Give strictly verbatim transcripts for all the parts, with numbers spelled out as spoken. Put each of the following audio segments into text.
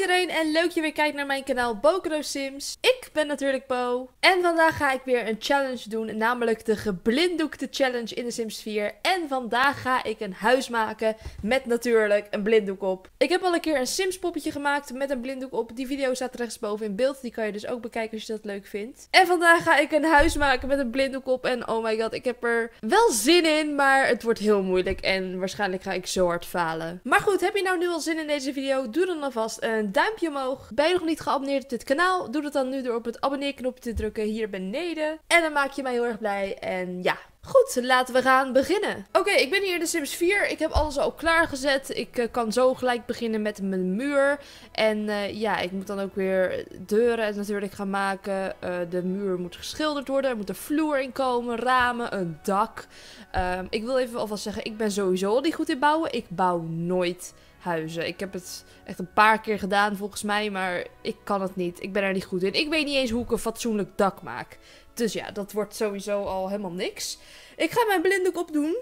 iedereen en leuk je weer kijkt naar mijn kanaal Bokado Sims. Ik ben natuurlijk Bo. En vandaag ga ik weer een challenge doen, namelijk de geblinddoekte challenge in de Sims vier. En vandaag ga ik een huis maken met natuurlijk een blinddoek op. Ik heb al een keer een Sims poppetje gemaakt met een blinddoek op. Die video staat rechtsboven in beeld, die kan je dus ook bekijken als je dat leuk vindt. En vandaag ga ik een huis maken met een blinddoek op en oh my god, ik heb er wel zin in, maar het wordt heel moeilijk en waarschijnlijk ga ik zo hard falen. Maar goed, heb je nou nu al zin in deze video? Doe dan alvast een duimpje omhoog. Ben je nog niet geabonneerd op dit kanaal? Doe dat dan nu door op het abonneerknopje te drukken hier beneden. En dan maak je mij heel erg blij. En ja, goed, laten we gaan beginnen. Oké, okay, ik ben hier in de Sims vier. Ik heb alles al klaargezet. Ik uh, kan zo gelijk beginnen met mijn muur. En uh, ja, ik moet dan ook weer deuren natuurlijk gaan maken. Uh, de muur moet geschilderd worden. Er moet een vloer in komen, ramen, een dak. Uh, ik wil even alvast zeggen, ik ben sowieso al niet goed in bouwen. Ik bouw nooit huizen. Ik heb het echt een paar keer gedaan volgens mij, maar ik kan het niet. Ik ben er niet goed in. Ik weet niet eens hoe ik een fatsoenlijk dak maak. Dus ja, dat wordt sowieso al helemaal niks. Ik ga mijn blinddoek opdoen.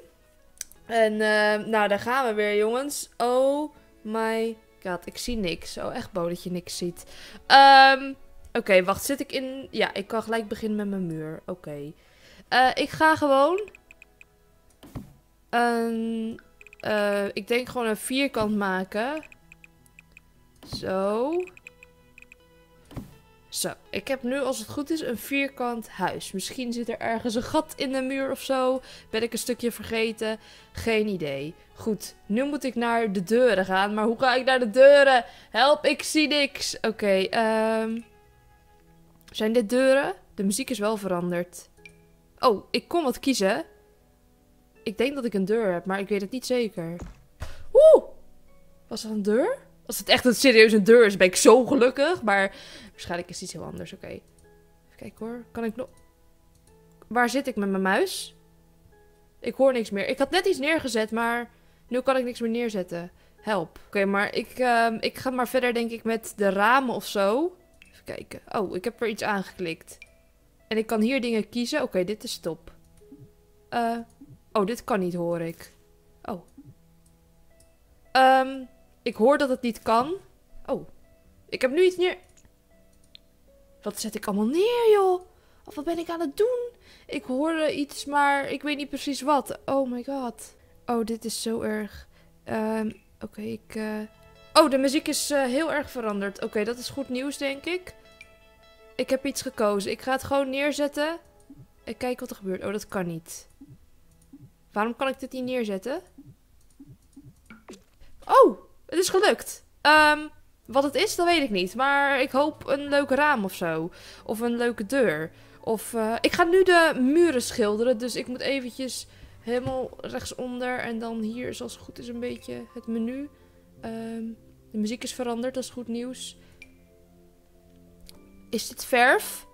En uh, nou, daar gaan we weer, jongens. Oh my god, ik zie niks. Oh, echt Bo dat je niks ziet. Um, Oké, okay, wacht. Zit ik in... Ja, ik kan gelijk beginnen met mijn muur. Oké. Okay. Uh, ik ga gewoon... Een... Uh, ik denk gewoon een vierkant maken. Zo. Zo. Ik heb nu, als het goed is, een vierkant huis. Misschien zit er ergens een gat in de muur of zo. Ben ik een stukje vergeten? Geen idee. Goed. Nu moet ik naar de deuren gaan. Maar hoe ga ik naar de deuren? Help, ik zie niks. Oké. Okay, um... zijn dit deuren? De muziek is wel veranderd. Oh, ik kon wat kiezen. Ik denk dat ik een deur heb, maar ik weet het niet zeker. Oeh! Was dat een deur? Als het echt een serieus een deur is, ben ik zo gelukkig. Maar waarschijnlijk is het iets heel anders. Oké. Okay. Even kijken hoor. Kan ik nog... Waar zit ik met mijn muis? Ik hoor niks meer. Ik had net iets neergezet, maar nu kan ik niks meer neerzetten. Help. Oké, okay, maar ik, uh, ik ga maar verder denk ik met de ramen of zo. Even kijken. Oh, ik heb er iets aangeklikt. En ik kan hier dingen kiezen. Oké, okay, dit is top. Eh... Uh... Oh, dit kan niet, hoor ik. Oh. Um, ik hoor dat het niet kan. Oh. Ik heb nu iets neer... Wat zet ik allemaal neer, joh? Of wat ben ik aan het doen? Ik hoorde iets, maar ik weet niet precies wat. Oh my god. Oh, dit is zo erg. Um, Oké, okay, ik... Uh... Oh, de muziek is uh, heel erg veranderd. Oké, okay, dat is goed nieuws, denk ik. Ik heb iets gekozen. Ik ga het gewoon neerzetten. En kijken wat er gebeurt. Oh, dat kan niet. Waarom kan ik dit niet neerzetten? Oh, het is gelukt. Um, wat het is, dat weet ik niet. Maar ik hoop een leuk raam of zo. Of een leuke deur. Of, uh, ik ga nu de muren schilderen. Dus ik moet eventjes helemaal rechtsonder. En dan hier, zoals het goed is, een beetje het menu. Um, de muziek is veranderd, dat is goed nieuws. Is dit verf?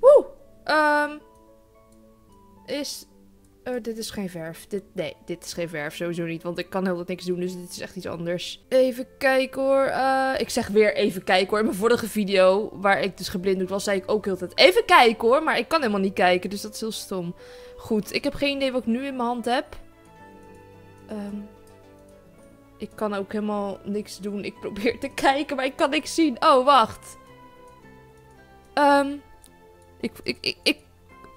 Woe! Um... Is... Uh, dit is geen verf. Dit, nee, dit is geen verf. Sowieso niet. Want ik kan heel wat niks doen. Dus dit is echt iets anders. Even kijken hoor. Uh, ik zeg weer even kijken hoor. In mijn vorige video, waar ik dus geblinddoekt was, zei ik ook heel de tijd even kijken hoor. Maar ik kan helemaal niet kijken. Dus dat is heel stom. Goed. Ik heb geen idee wat ik nu in mijn hand heb. Um, ik kan ook helemaal niks doen. Ik probeer te kijken, maar ik kan niks zien. Oh, wacht. Um, ik, ik, ik, ik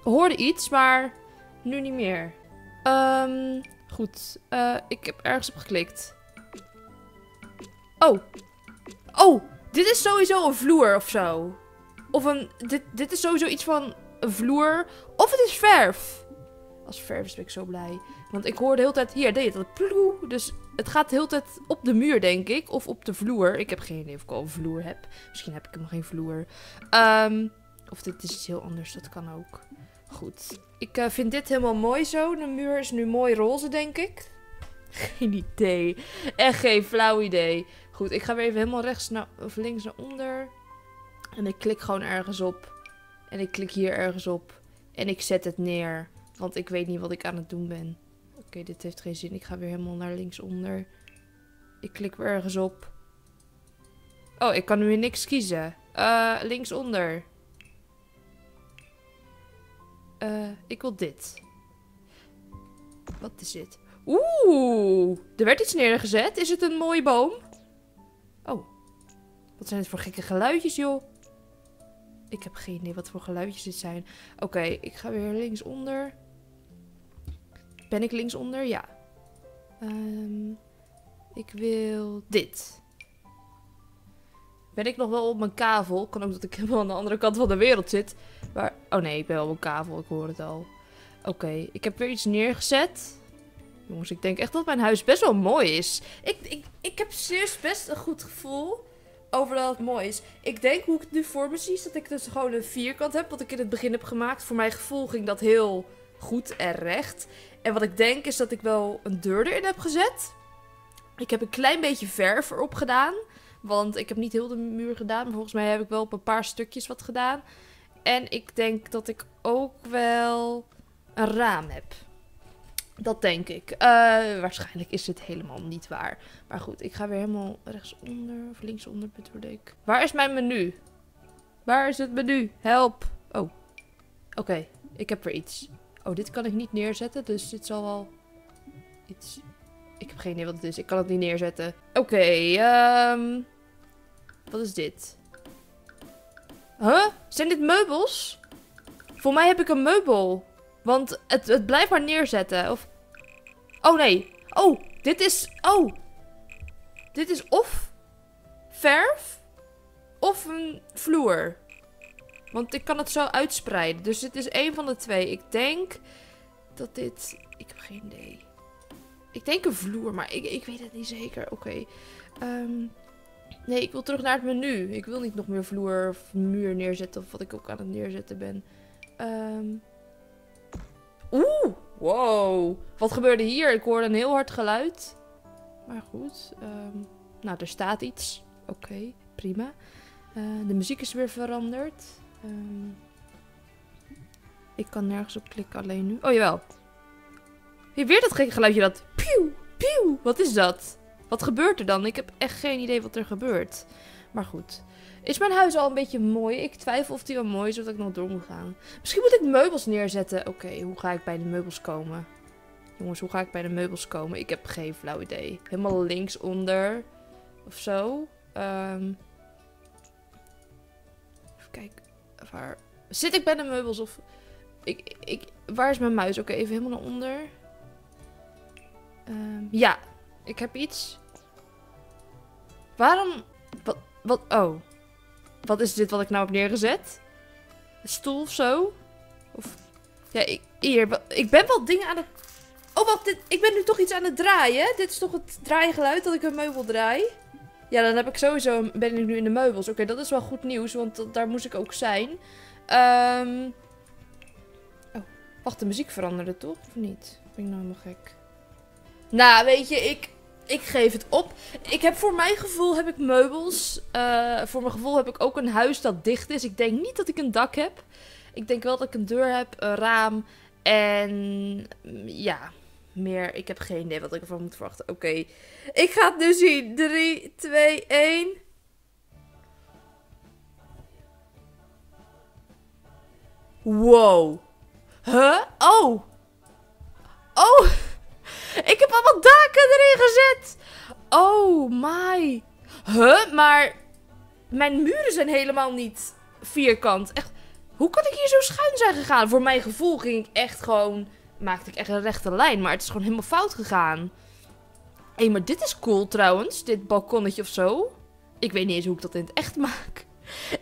hoorde iets, maar... Nu niet meer. Um, goed. Uh, ik heb ergens op geklikt. Oh. Oh. Dit is sowieso een vloer of zo. Of een... Dit, dit is sowieso iets van een vloer. Of het is verf. Als verf is ben ik zo blij. Want ik hoor de hele tijd... Hier, deed dat ploe. Dus het gaat de hele tijd op de muur, denk ik. Of op de vloer. Ik heb geen idee of ik al een vloer heb. Misschien heb ik hem geen vloer. Um, of dit is iets heel anders. Dat kan ook. Goed. Ik uh, vind dit helemaal mooi zo. De muur is nu mooi roze, denk ik. Geen idee. Echt geen flauw idee. Goed, ik ga weer even helemaal rechts naar, of links naar onder. En ik klik gewoon ergens op. En ik klik hier ergens op. En ik zet het neer. Want ik weet niet wat ik aan het doen ben. Oké, okay, dit heeft geen zin. Ik ga weer helemaal naar links onder. Ik klik weer ergens op. Oh, ik kan nu weer niks kiezen. Uh, links onder. Uh, ik wil dit. Wat is dit? Oeh, er werd iets neergezet. Is het een mooie boom? Oh, wat zijn het voor gekke geluidjes, joh. Ik heb geen idee wat voor geluidjes dit zijn. Oké, okay, ik ga weer linksonder. Ben ik linksonder? Ja. Um, ik wil dit. Ben ik nog wel op mijn kavel? Kan ook dat ik helemaal aan de andere kant van de wereld zit. Maar, oh nee, ik ben wel op mijn kavel. Ik hoor het al. Oké, okay, ik heb weer iets neergezet. Jongens, ik denk echt dat mijn huis best wel mooi is. Ik, ik, ik heb serieus best een goed gevoel over dat het mooi is. Ik denk, hoe ik het nu voor me zie, is dat ik dus gewoon een vierkant heb. Wat ik in het begin heb gemaakt. Voor mijn gevoel ging dat heel goed en recht. En wat ik denk is dat ik wel een deur erin heb gezet. Ik heb een klein beetje verf erop gedaan. Want ik heb niet heel de muur gedaan. Maar volgens mij heb ik wel op een paar stukjes wat gedaan. En ik denk dat ik ook wel een raam heb. Dat denk ik. Uh, waarschijnlijk is dit helemaal niet waar. Maar goed, ik ga weer helemaal rechtsonder of linksonder bedoel ik. Waar is mijn menu? Waar is het menu? Help! Oh, oké. Okay. Ik heb weer iets. Oh, dit kan ik niet neerzetten, dus dit zal wel iets... Ik heb geen idee wat het is. Ik kan het niet neerzetten. Oké, okay, um... wat is dit? Huh? Zijn dit meubels? Voor mij heb ik een meubel. Want het, het blijft maar neerzetten. Of... Oh nee. Oh, dit is... Oh. Dit is of verf of een vloer. Want ik kan het zo uitspreiden. Dus dit is één van de twee. Ik denk dat dit... Ik heb geen idee. Ik denk een vloer, maar ik, ik weet het niet zeker. Oké. Okay. Um... Nee, ik wil terug naar het menu. Ik wil niet nog meer vloer of muur neerzetten. Of wat ik ook aan het neerzetten ben. Ehm... Um... Oeh, wow. Wat gebeurde hier? Ik hoorde een heel hard geluid. Maar goed. Um, nou, er staat iets. Oké, okay, prima. Uh, de muziek is weer veranderd. Um, ik kan nergens op klikken alleen nu. Oh, jawel. Hier weer dat gekke geluidje dat... Pieuw, pieuw. Wat is dat? Wat gebeurt er dan? Ik heb echt geen idee wat er gebeurt. Maar goed. Is mijn huis al een beetje mooi? Ik twijfel of die wel mooi is of dat ik nog door moet gaan. Misschien moet ik meubels neerzetten. Oké, okay, hoe ga ik bij de meubels komen? Jongens, hoe ga ik bij de meubels komen? Ik heb geen flauw idee. Helemaal linksonder. Of zo. Um... Even kijken. Waar... Zit ik bij de meubels of... Ik, ik... Waar is mijn muis? Oké, okay, even helemaal naar onder. Um... Ja, ik heb iets. Waarom... Wat... Wat? Oh. Wat is dit wat ik nou heb neergezet? Een stoel of zo? Of... Ja, ik, hier. Ik ben wel dingen aan het... Oh, wacht. Dit, ik ben nu toch iets aan het draaien. Dit is toch het draaigeluid dat ik een meubel draai? Ja, dan heb ik sowieso... Ben ik nu in de meubels. Oké, okay, dat is wel goed nieuws. Want dat, daar moest ik ook zijn. Um... Oh, wacht. De muziek veranderde toch? Of niet? Ben ik nou helemaal gek? Nou, weet je. Ik... Ik geef het op. Ik heb voor mijn gevoel heb ik meubels. Uh, voor mijn gevoel heb ik ook een huis dat dicht is. Ik denk niet dat ik een dak heb. Ik denk wel dat ik een deur heb, een raam. En ja, meer. Ik heb geen idee wat ik ervan moet verwachten. Oké, okay. Ik ga het nu zien. drie, twee, één. Wow. Huh? Oh. Oh. Ik heb allemaal daken erin gezet. Oh my. Huh? Maar mijn muren zijn helemaal niet vierkant. Echt. Hoe kan ik hier zo schuin zijn gegaan? Voor mijn gevoel ging ik echt gewoon... Maakte ik echt een rechte lijn. Maar het is gewoon helemaal fout gegaan. Hé, hey, maar dit is cool trouwens. Dit balkonnetje of zo. Ik weet niet eens hoe ik dat in het echt maak.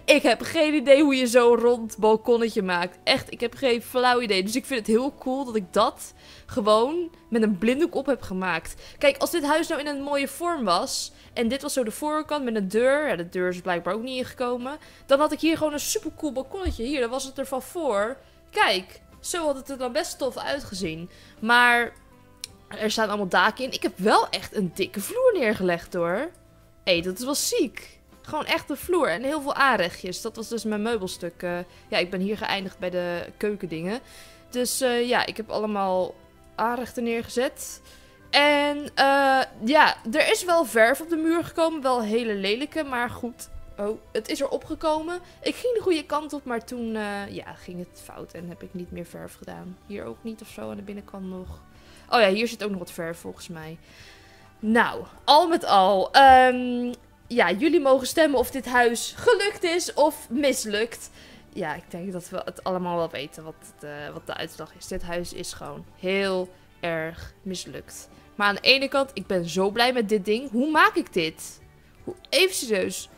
Ik heb geen idee hoe je zo'n rond balkonnetje maakt. Echt, ik heb geen flauw idee. Dus ik vind het heel cool dat ik dat gewoon met een blinddoek op heb gemaakt. Kijk, als dit huis nou in een mooie vorm was... en dit was zo de voorkant met een deur... ja, de deur is blijkbaar ook niet ingekomen... dan had ik hier gewoon een supercool balkonnetje. Hier, daar was het er van voor. Kijk, zo had het er dan best tof uitgezien. Maar er staan allemaal daken in. Ik heb wel echt een dikke vloer neergelegd, hoor. Hé, hey, dat is wel ziek. Gewoon echt de vloer en heel veel aanrechtjes. Dat was dus mijn meubelstuk. Uh, ja, ik ben hier geëindigd bij de keukendingen. Dus uh, ja, ik heb allemaal aanrechten neergezet. En uh, ja, er is wel verf op de muur gekomen. Wel hele lelijke, maar goed. Oh, het is erop gekomen. Ik ging de goede kant op, maar toen uh, ja, ging het fout. En heb ik niet meer verf gedaan. Hier ook niet of zo, aan de binnenkant nog. Oh ja, hier zit ook nog wat verf volgens mij. Nou, al met al. Um, ja, jullie mogen stemmen of dit huis gelukt is of mislukt. Ja, ik denk dat we het allemaal wel weten wat, het, uh, wat de uitslag is. Dit huis is gewoon heel erg mislukt. Maar aan de ene kant, ik ben zo blij met dit ding. Hoe maak ik dit? Hoe, even serieus.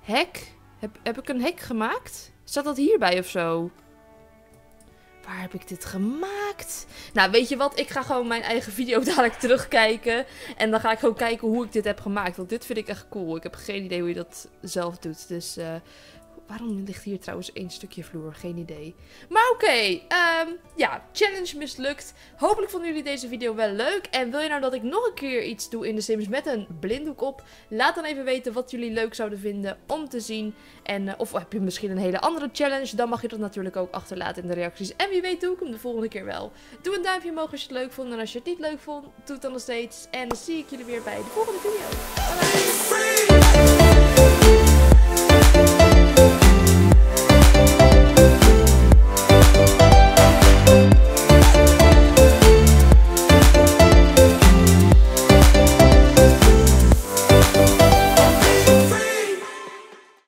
Hek? Heb, heb ik een hek gemaakt? Zat dat hierbij of zo? Waar heb ik dit gemaakt? Nou, weet je wat? Ik ga gewoon mijn eigen video dadelijk terugkijken. En dan ga ik gewoon kijken hoe ik dit heb gemaakt. Want dit vind ik echt cool. Ik heb geen idee hoe je dat zelf doet. Dus uh, waarom ligt hier trouwens één stukje vloer? Geen idee. Maar oké. Okay, um, ja, challenge mislukt. Hopelijk vonden jullie deze video wel leuk. En wil je nou dat ik nog een keer iets doe in de Sims met een blinddoek op? Laat dan even weten wat jullie leuk zouden vinden om te zien. En, uh, of heb je misschien een hele andere challenge? Dan mag je dat natuurlijk ook achterlaten in de reacties. En wie weet doe ik hem de volgende keer wel. Doe een duimpje omhoog als je het leuk vond. En als je het niet leuk vond, doe het dan nog steeds. En dan zie ik jullie weer bij de volgende video.